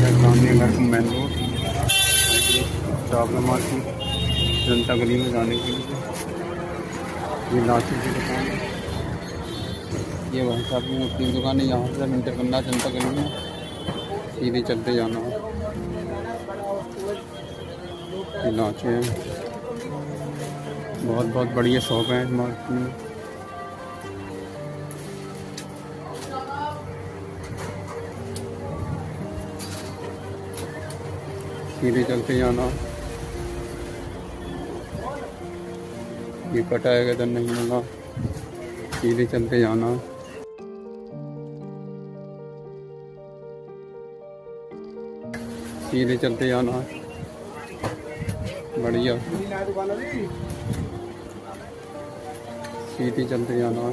है जामिया घर main road Chawla market जनता गली में जाने के लिए। ये नासिर की दुकान है, ये वहाँ साहब की अपनी दुकान है। यहाँ से हम इंटर करना जनता गली में सीधे चलते जाना है। ये नाचे हैं, बहुत बहुत बढ़िया शॉप है मार्केट में। सीधे चलते जाना, ये कटाएगा तो नहीं होगा, सीधे चलते जाना। सीधे चलते जाना, बढ़िया सीधे चलते जाना।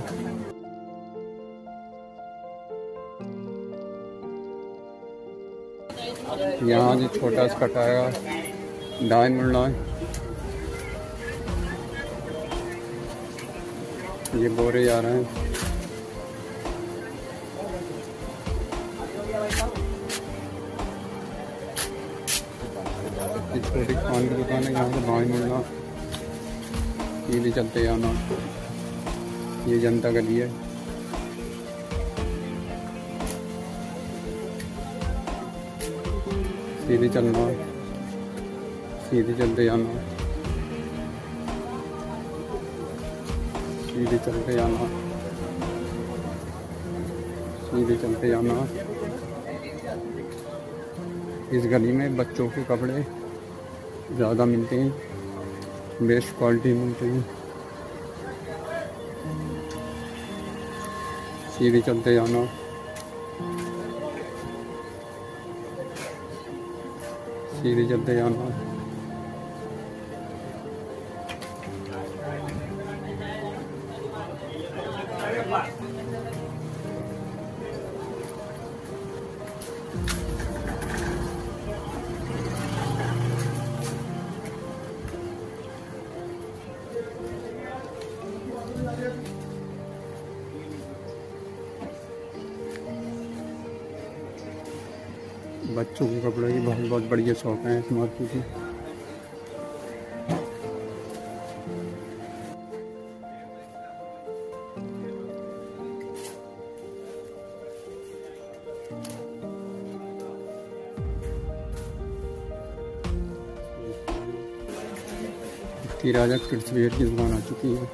यहाँ जो छोटा सा कटाएगा डाइन मुड़ना है। ये बोरे जा रहे हैं, छोटी पान की दुकान है। यहाँ से डाइन मुड़ना, सीधे चलते जाना। ये जनता गली है, सीधे चलना, सीधे चलते जाना, सीधे चलते जाना, सीधे चलते जाना। इस गली में बच्चों के कपड़े ज़्यादा मिलते हैं, बेस्ट क्वालिटी मिलते हैं। सीधे चलते जाना, सीधे चलते जाना। बच्चों के कपड़े की बहुत बहुत बढ़िया शॉप है इस मार्केट की। राजा किड्सवेयर की दुकान आ चुकी है।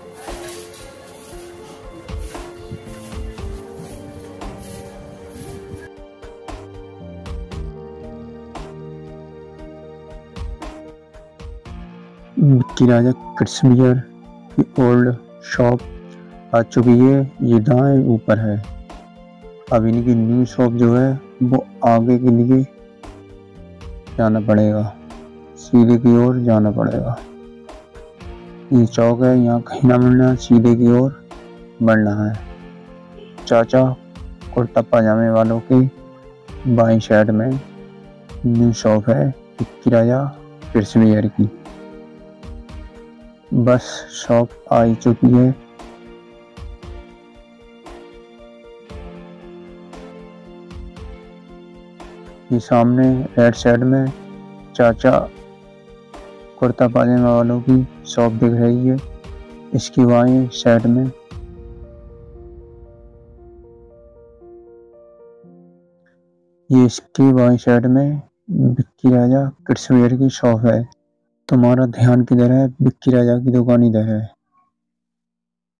राजा किड्सवियर की ओल्ड शॉप आ चुकी है, ये दाएं ऊपर है। अब इनकी न्यू शॉप जो है वो आगे के लिए जाना पड़ेगा, सीधे की ओर जाना पड़ेगा। ये चौक है, यहाँ कहीं ना मिलना, सीधे की ओर बढ़ना है। चाचा कुर्ता पजामे वालों की बाईं साइड में न्यू शॉप है राजा किड्सवियर की। बस शॉप आ चुकी है, ये सामने राइट साइड में चाचा कुर्ता पाजामा वालों की शॉप दिख रही है। इसकी बाएं साइड में बिक्की राजा किड्सवियर की शॉप है। तुम्हारा ध्यान किधर है? बिक्की राजा की दुकान इधर है।